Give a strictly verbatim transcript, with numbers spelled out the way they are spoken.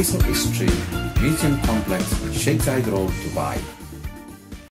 recent history, museum complex, Sheikh Zayed Road, Dubai.